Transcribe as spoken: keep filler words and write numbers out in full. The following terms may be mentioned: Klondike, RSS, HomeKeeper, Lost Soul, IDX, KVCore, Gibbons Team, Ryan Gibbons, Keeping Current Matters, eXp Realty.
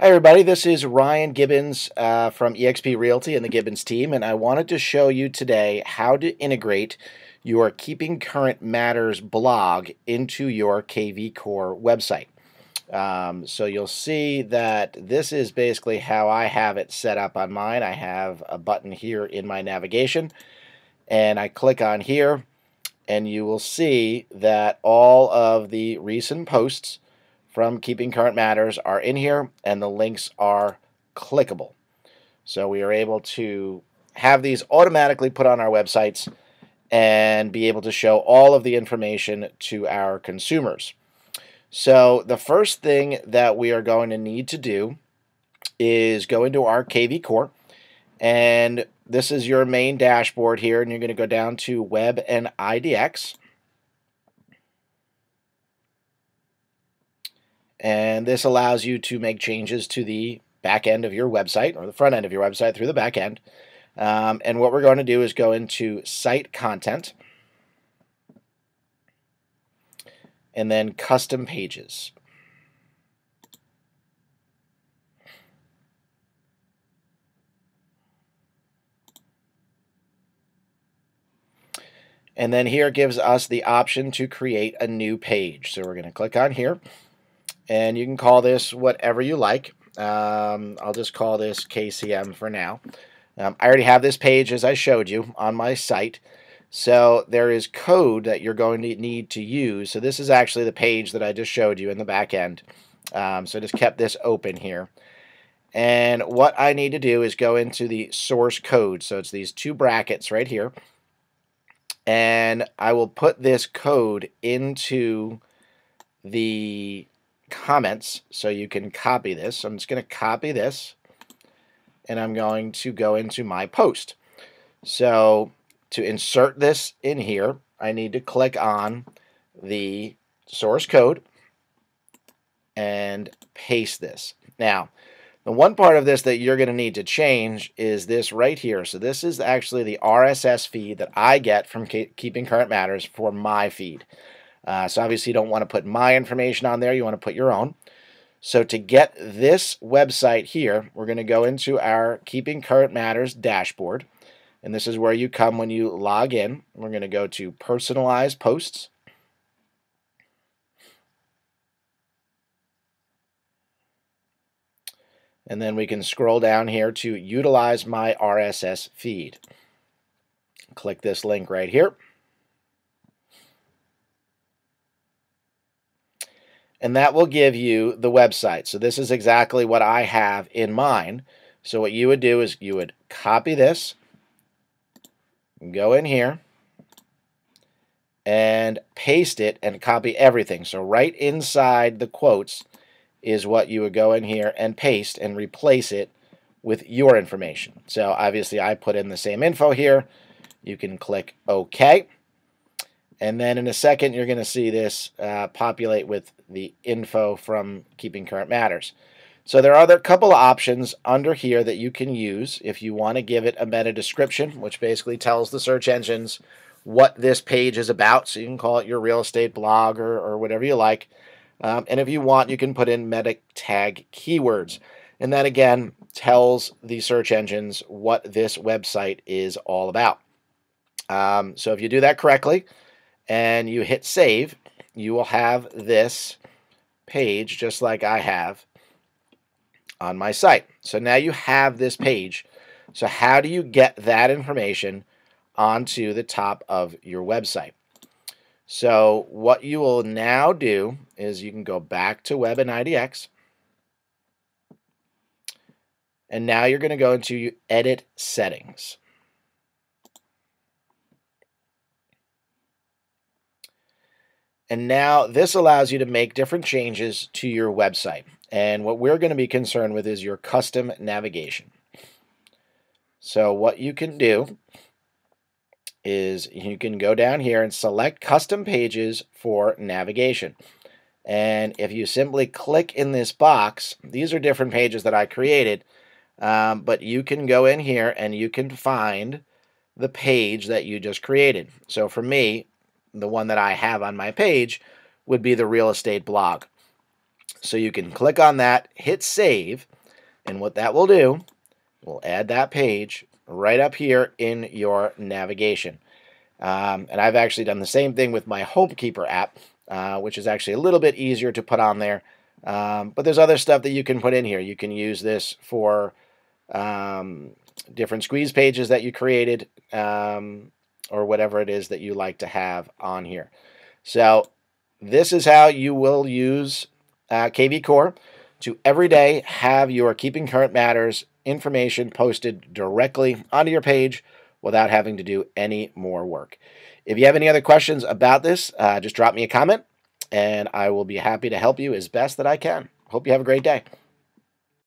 Hi everybody, this is Ryan Gibbons uh, from eXp Realty and the Gibbons team, and I wanted to show you today how to integrate your Keeping Current Matters blog into your KVCore website. Um, so you'll see that this is basically how I have it set up on mine. I have a button here in my navigation, and I click on here, and you will see that all of the recent posts from Keeping Current Matters are in here, and the links are clickable. So we are able to have these automatically put on our websites and be able to show all of the information to our consumers. So the first thing that we are going to need to do is go into our KVCore, and this is your main dashboard here, and you're going to go down to Web and I D X. And this allows you to make changes to the back end of your website, or the front end of your website through the back end. Um, and what we're going to do is go into Site Content, and then Custom Pages. And then here it gives us the option to create a new page. So we're going to click on here. And you can call this whatever you like. Um, I'll just call this K C M for now. Um, I already have this page, as I showed you, on my site. So there is code that you're going to need to use. So this is actually the page that I just showed you in the back end. Um, so I just kept this open here. And what I need to do is go into the source code. So it's these two brackets right here. And I will put this code into the comments so you can copy this. So I'm just going to copy this, and I'm going to go into my post. So to insert this in here, I need to click on the source code and paste this. Now, the one part of this that you're going to need to change is this right here. So this is actually the R S S feed that I get from Keeping Current Matters for my feed. Uh, so obviously you don't want to put my information on there, you want to put your own. So to get this website here, we're going to go into our Keeping Current Matters dashboard. And this is where you come when you log in. We're going to go to Personalize Posts. And then we can scroll down here to Utilize My R S S Feed. Click this link right here. And that will give you the website. So this is exactly what I have in mine. So what you would do is you would copy this, go in here, and paste it and copy everything. So right inside the quotes is what you would go in here and paste and replace it with your information. So obviously I put in the same info here. You can click OK. And then in a second, you're going to see this uh, populate with the info from Keeping Current Matters. So there are a couple of options under here that you can use if you want to give it a meta description, which basically tells the search engines what this page is about. So you can call it your real estate blog or, or whatever you like. Um, and if you want, you can put in meta tag keywords. And that, again, tells the search engines what this website is all about. Um, so if you do that correctly, and you hit save, you will have this page just like I have on my site. So now you have this page. So how do you get that information onto the top of your website? So what you will now do is you can go back to Web and I D X. And now you're going to go into Edit Settings. And now this allows you to make different changes to your website. And what we're going to be concerned with is your custom navigation. So what you can do is you can go down here and select custom pages for navigation. And if you simply click in this box, these are different pages that I created. Um, but you can go in here and you can find the page that you just created. So for me, the one that I have on my page would be the real estate blog. So you can click on that, hit save, and what that will do, we'll add that page right up here in your navigation. Um, and I've actually done the same thing with my HomeKeeper app, uh, which is actually a little bit easier to put on there. Um, but there's other stuff that you can put in here. You can use this for um, different squeeze pages that you created, um, or whatever it is that you like to have on here. So this is how you will use uh, KVCore to every day have your Keeping Current Matters information posted directly onto your page without having to do any more work. If you have any other questions about this, uh, just drop me a comment, and I will be happy to help you as best that I can. Hope you have a great day.